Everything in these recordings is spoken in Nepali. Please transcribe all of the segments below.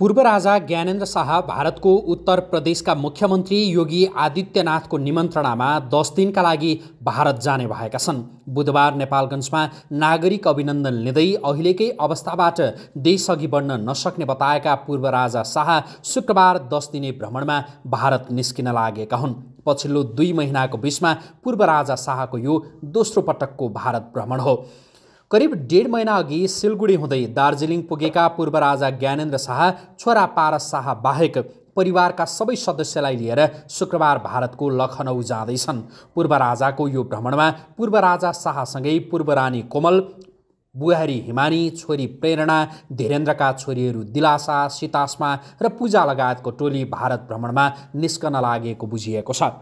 पूर्व राजा ज्ञानेंद्र शाह भारत को उत्तर प्रदेश का मुख्यमंत्री योगी आदित्यनाथ को निमंत्रणा में 10 दिन का लागि भारत जाने भएका छन्। बुधवार नेपालगंज में नागरिक अभिनंदन लिँदै अहिलेकै अवस्थाबाट देश अघि बढ्न नसक्ने बताएका पूर्व राजा शाह शुक्रबार 10 दिने भ्रमण में भारत निस्किन लागेका हुन्। पछिल्लो 2 महिना को बीच में पूर्व राजा शाह को यो दोस्रो पटक को भारत भ्रमण हो। करीब 1.5 महीना अघि सिलगुडी हुँदै दार्जिलिङ पुगेका पूर्व राजा ज्ञानेन्द्र शाह छोरा पारस शाह बाहेक परिवारका सबै सदस्यलाई लिएर शुक्रबार भारतको लखनऊ जाँदैछन्। पूर्व राजाको यो भ्रमणमा पूर्व राजा शाहसँगै पूर्व रानी कोमल, बुहारी हिमानी, छोरी प्रेरणा, धीरेन्द्रका छोरीहरू दिलासा, सीताश्मा र पूजा लगायतको टोली भारत भ्रमणमा निस्कन लागेको बुझिएको छ।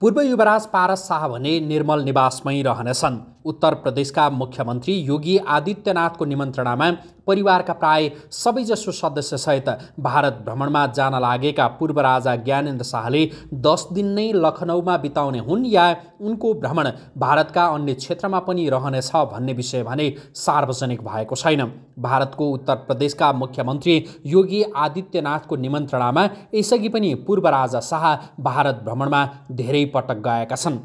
पूर्व युवराज पारस शाह भने निर्मल निवासमै रहनेछन्। उत्तर प्रदेशका मुख्यमन्त्री योगी आदित्यनाथको निमन्त्रणामा परिवारका प्राय सबैजसो सदस्यसहित भारत भ्रमणमा जान लागेका पूर्व राजा ज्ञानेन्द्र शाहले 10 दिन नै लखनऊमा बिताउने हुन् या उनको भ्रमण भारतका अन्य क्षेत्रमा पनि रहनेछ भन्ने विषय भने सार्वजनिक भएको छैन। भारतको उत्तर प्रदेशका मुख्यमन्त्री योगी आदित्यनाथको निमन्त्रणामा यसअघि पनि पूर्व राजा शाह भारत भ्रमणमा धेरै पटक गएका छन्,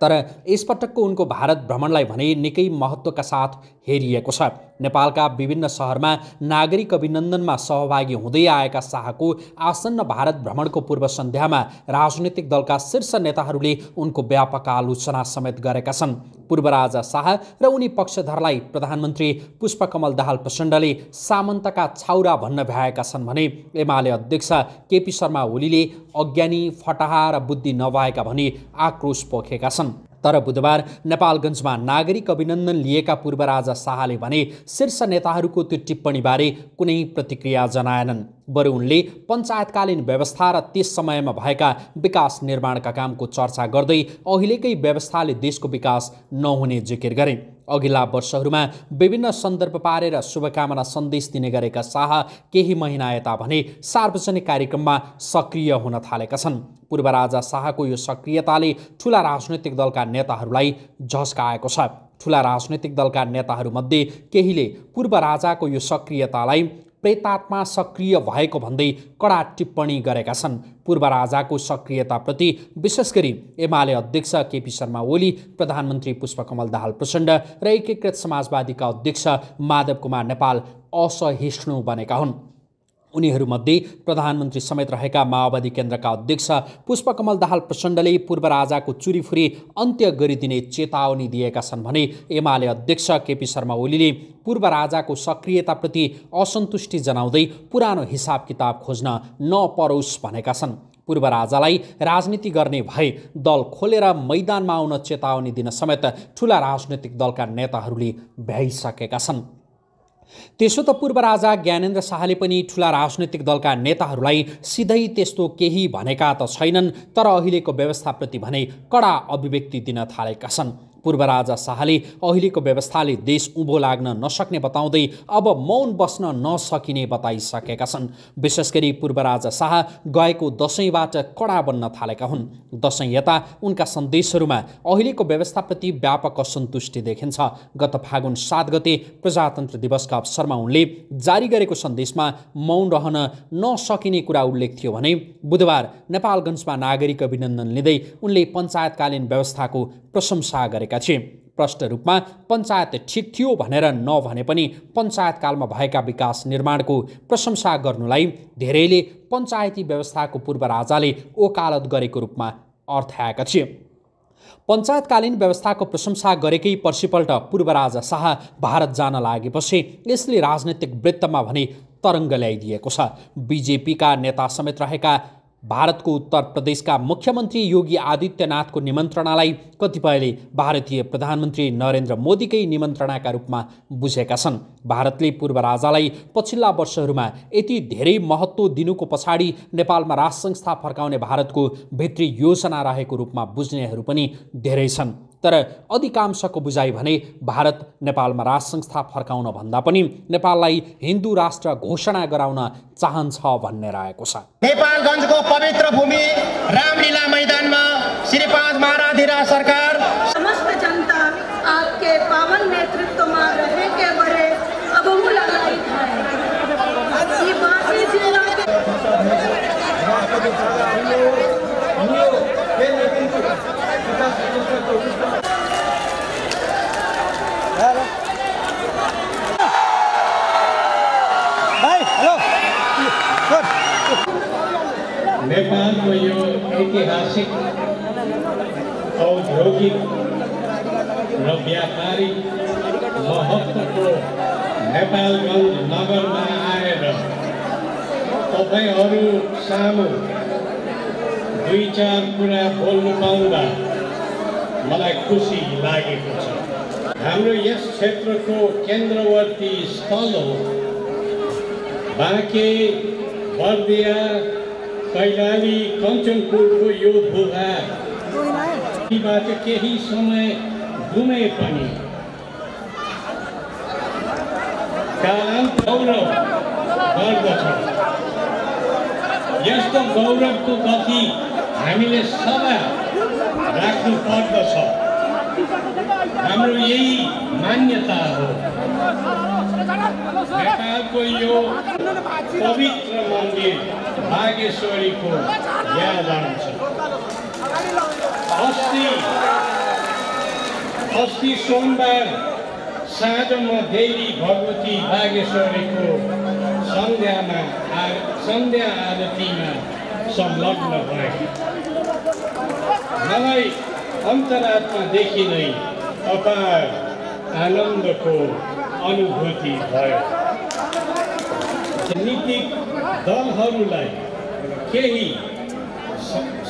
तर यसपटकको उनको भारत भ्रमणलाई भने निकै महत्त्वका साथ हेरिएको छ। नेपालका विभिन्न शहरमा नागरिक अभिनन्दनमा सहभागी हुँदै आएका शाहको आसन्न भारत भ्रमणको पूर्व सन्ध्यामा राजनीतिक दलका शीर्ष नेताहरूले उनको व्यापक आलोचना समेत गरेका छन्। पूर्व राजा शाह र उनी पक्षधरलाई प्रधानमन्त्री पुष्पकमल दाहाल प्रचण्डले सामन्तका छाउरा भन्न भ्याएका छन् भने एमाले अध्यक्ष केपी शर्मा ओलीले अज्ञानी, फटाहा र बुद्धि नभएका भनी आक्रोश पोखेका छन्। तर बुधबार नेपालगञ्जमा नागरिक अभिनन्दन लिएका पूर्व राजा शाहले भने शीर्ष नेताहरूको त्यो टिप्पणीबारे कुनै प्रतिक्रिया जनाएनन्। बरु उनले पञ्चायतकालीन व्यवस्था र त्यस समयमा भएका विकास निर्माणका कामको चर्चा गर्दै अहिलेकै व्यवस्थाले देशको विकास नहुने जिकिर गरे। अघिल्ला वर्षहरूमा विभिन्न सन्दर्भ पारेर शुभकामना सन्देश दिने गरेका शाह केही महिना यता भने सार्वजनिक कार्यक्रममा सक्रिय हुन थालेका छन्। पूर्व राजा शाहको यो सक्रियताले ठूला राजनैतिक दलका नेताहरूलाई झस्काएको छ। ठूला राजनैतिक दलका नेताहरूमध्ये केहीले पूर्व राजाको यो सक्रियतालाई प्रेतात्मा सक्रिय भएको भन्दै कडा टिप्पणी गरेका छन्। पूर्व राजाको सक्रियताप्रति विशेष गरी एमाले अध्यक्ष केपी शर्मा ओली, प्रधानमन्त्री पुष्पकमल दाहाल प्रचण्ड र एकीकृत समाजवादीका अध्यक्ष माधव कुमार नेपाल असहिष्णु बनेका हुन्। उनीहरूमध्ये प्रधानमन्त्री समेत रहेका माओवादी केन्द्रका अध्यक्ष पुष्पकमल दाहाल प्रचण्डले पूर्व राजाको चुरीफुरी अन्त्य गरिदिने चेतावनी दिएका छन् भने एमाले अध्यक्ष केपी शर्मा ओलीले पूर्व राजाको सक्रियताप्रति असन्तुष्टि जनाउँदै पुरानो हिसाब किताब खोज्न नपरोस् भनेका छन्। पूर्व राजालाई राजनीति गर्ने भए दल खोलेर मैदानमा आउन चेतावनी दिन समेत ठूला राजनैतिक दलका नेताहरूले भ्याइसकेका छन्। त्यसो त पूर्व राजा ज्ञानेन्द्र शाहले पनि ठूला राजनैतिक दलका नेताहरूलाई सिधै त्यस्तो केही भनेका त छैनन्, तर अहिलेको व्यवस्थाप्रति भने कडा अभिव्यक्ति दिन थालेका छन्। पूर्व राजा शाहले अहिलेको व्यवस्थाले देश उँभो लाग्न नसक्ने बताउँदै अब मौन बस्न नसकिने बताइसकेका छन्। विशेष गरी पूर्व राजा शाह गएको दशैँबाट कडा बन्न थालेका हुन्। दशैँ यता उनका सन्देशहरूमा अहिलेको व्यवस्थाप्रति व्यापक असन्तुष्टि देखिन्छ। गत फागुन 7 गते प्रजातन्त्र दिवसका अवसरमा उनले जारी गरेको सन्देशमा मौन रहन नसकिने कुरा उल्लेख थियो भने बुधबार नेपालगञ्जमा नागरिक अभिनन्दन लिँदै उनले पञ्चायतकालीन व्यवस्थाको प्रशंसा गरेका थिए। प्रष्ट रूपमा पञ्चायत ठिक थियो भनेर नभने पनि पञ्चायतकालमा भएका विकास निर्माणको प्रशंसा गर्नुलाई धेरैले पञ्चायती व्यवस्थाको पूर्व राजाले ओकालत गरेको रूपमा अर्थ्याएका थिए। पञ्चायतकालीन व्यवस्थाको प्रशंसा गरेकै पर्सिपल्ट पूर्व राजा शाह भारत जान लागेपछि यसले राजनैतिक वृत्तमा भने तरङ्ग ल्याइदिएको छ। बीजेपीका नेता समेत रहेका भारतको उत्तर प्रदेशका मुख्यमन्त्री योगी आदित्यनाथको निमन्त्रणालाई कतिपयले भारतीय प्रधानमन्त्री नरेन्द्र मोदीकै निमन्त्रणाका रूपमा बुझेका छन्। भारतले पूर्व राजालाई पछिल्ला वर्षहरूमा यति धेरै महत्त्व दिनुको पछाडि नेपालमा राष्ट्र संस्था फर्काउने भारतको भित्री योजना रहेको रूपमा बुझ्नेहरू पनि धेरै छन्, तर अधिकांशको बुझाइ भने भारत नेपालमा राष्ट्र संस्था फर्काउन भन्दा पनि नेपाललाई हिन्दू राष्ट्र घोषणा गराउन चाहन्छ भन्ने रहेको छ। नेपालगञ्जको पवित्र भूमि रामलीला मैदानमा श्री 5 महाराधिराज सरकार समस्त जनता आपके पावन नेतृत्वमा रहेकै बरे अब नेपालको यो ऐतिहासिक औद्योगिक र व्यापारिक महत्त्वको नेपालगञ्ज नगरमा आएर तपाईहरू सामु दुई चार कुरा बोल्नु पाउँदा मलाई खुसी लागेको छ। हाम्रो यस क्षेत्रको केन्द्रवर्ती स्थल हो। बाँके बर्दिया कैलाली कञ्चनपुरको यो भूभाग केही समय घुमे पनि कारण गौरव गर्दछ। यस्तो गौरवको गति हामीले सदा राख्नु पर्दछ। हाम्रो यही मान्यता हो। नेपालको यो पवित्र मन्दिर बागेश्वरी को याद आउँछ। 80 सोमबार साँझ में देवी भगवती बागेश्वरी को संध्या आरती में संलग्न भए। मलाई अन्तरात्मा देखि नै अपार आनंद को अनुभूति भयो। राजनीतिक दलहरूलाई केही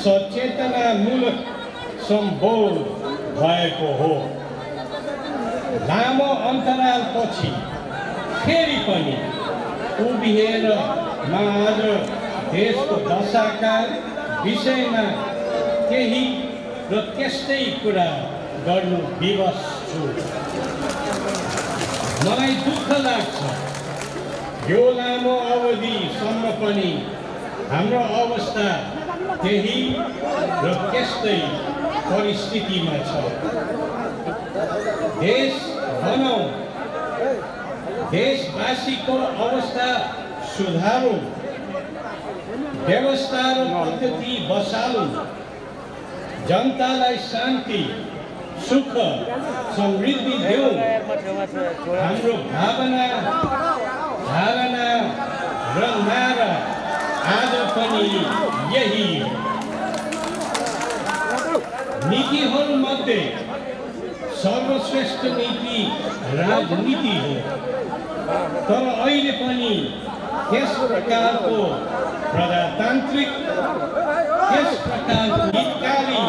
सचेतनामूलक सम्बोध भएको हो। लामो अन्तराल पछि फेरि पनि उभिएर म आज देशको दशाका विषयमा केही र त्यस्तै कुरा गर्नु विवश छु। मलाई दुःख लाग्छ यो लामो अवधिसम्म पनि हाम्रो अवस्था त्यही र त्यस्तै परिस्थितिमा छ। देश बनाऊ, देशवासीको अवस्था सुधारौँ, व्यवस्था र पद्धति बसालौँ, जनतालाई शान्ति सुख समृद्धि देऊ। हाम्रो भावना र नारा आज पनि यही। नीतिहरूमध्ये सर्वश्रेष्ठ नीति राजनीति हो। तर अहिले पनि त्यस प्रकारको प्रजातान्त्रिक त्यस प्रकारको हितकारी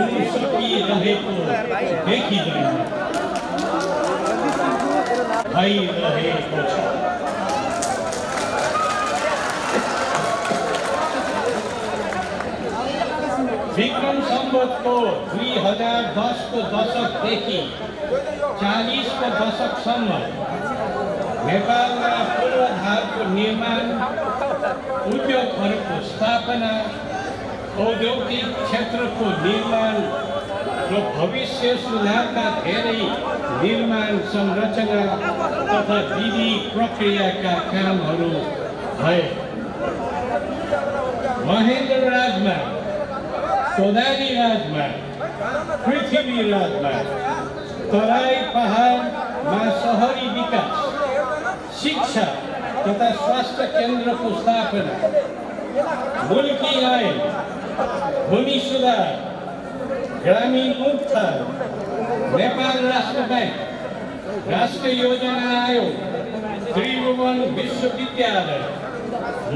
हुन सकिरहेको देखिँदैन भइरहेको छ। विक्रम संवत को 2010 को दशक देखि 40 को दशकसम्म नेपालमा पूर्वाधारको निर्माण, उद्योगहरूको स्थापना, औद्योगिक क्षेत्रको निर्माण र भविष्य सुधारका धेरै निर्माण संरचना तथा विधि प्रक्रियाका कामहरू भए। महेन्द्र राजमा, सोदानी राजमा, पृथ्वी राजमा, तराई पहाडमा शहरी विकास, शिक्षा तथा स्वास्थ्य केन्द्र को स्थापना, मुल्की आय, भूमि सुधार, ग्रामीण उत्थान, नेपाल राष्ट्र बैंक, राष्ट्रिय योजना आयोग, त्रिभुवन विश्वविद्यालय,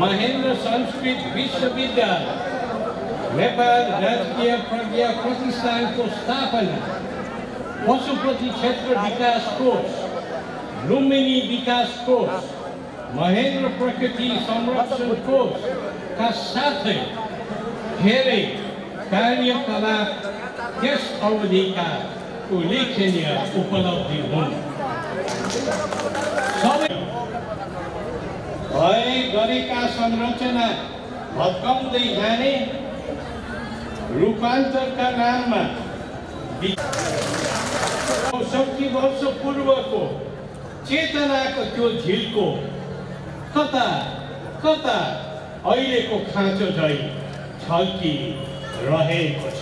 महेंद्र संस्कृत विश्वविद्यालय, नेपाल राज्य प्रज्ञा प्रतिष्ठान को स्थापना, पशुपति क्षेत्र विकास कोष, लुम्बिनी विकास कोष, महेन्द्र प्रकृति संरक्षण कोष का साथै धेरै कार्यकलाप त्यस अवधिका उल्लेखनीय उपलब्धि हुन्। सबै भए गरेका संरचना भत्काउँदै जाने रूपांतर का नाम में 64 वर्ष पूर्व को चेतना को झील को कता कता अहिले को खाँचो झै छल्की रहेको छ।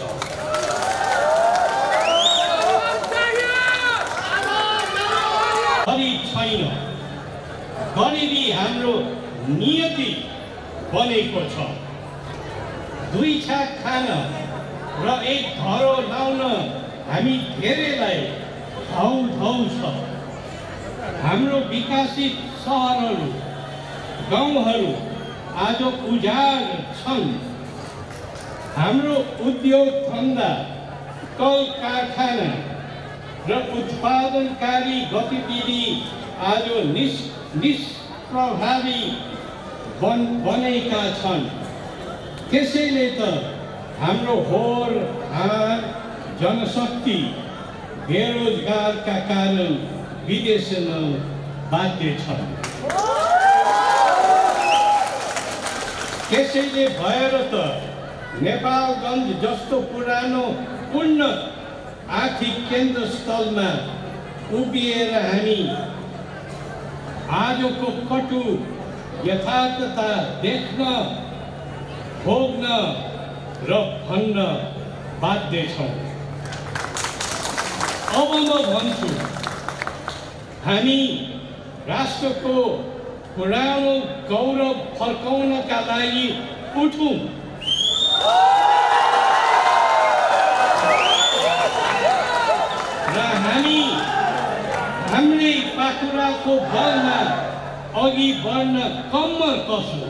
गरीबी हाम्रो नियति बनेको छ। दुई छाक खान र एक धरो लाउन हामी धेरैलाई धाउ धाउ छ। हाम्रो विकसित सहरहरू गाउँहरू आज उजाड छन्। हाम्रो उद्योग धन्दा कल कारखाना र उत्पादनकारी गतिविधि आज निष्प्रभावी बनेका छन्। त्यसैले त हाम्रो होर हार जनशक्ति बेरोजगारका कारण विदेशमा बाध्य छन्। त्यसैले भएर त नेपालगञ्ज जस्तो पुरानो उन्नत आर्थिक केन्द्र स्थलमा उभिएर हामी आजको कटु यथार्थता देख्न भोग्न र भन्न बाध्य छौँ। अब म भन्छु, हामी राष्ट्रको पुरानो गौरव फर्काउनका लागि उठौँ। र हामी हाम्रै पाखुराको बलमा अघि बढ्न कम्मर कसौँ।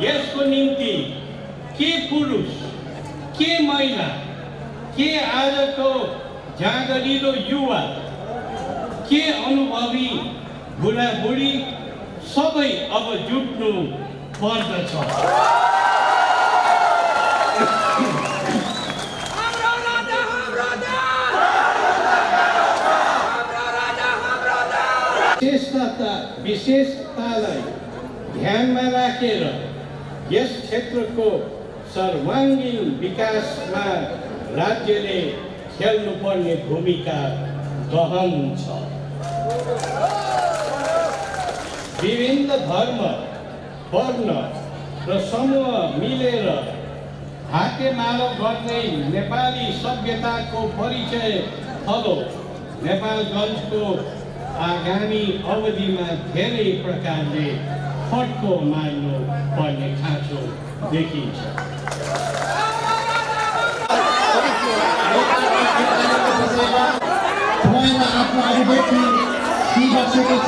यसको निम्ति के पुरुष के महिला के आजको जागरिलो युवा के अनुभवी बुढाबुढी सबै अब जुट्नु पर्दछ। विशेषतालाई ध्यानमा राखेर यस क्षेत्रको सर्वाङ्गीण विकासमा राज्यले खेल्नुपर्ने भूमिका गहन छ। विभिन्न धर्म वर्ण र समूह मिलेर हातेमालो गर्ने नेपाली सभ्यताको परिचय थलो नेपालगञ्जको आगामी अवधि में धेरै प्रकारले फटको मार्नु पर्ने खाँचो देखिन्छ।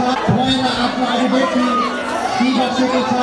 आफ्नो अभिव्यक्ति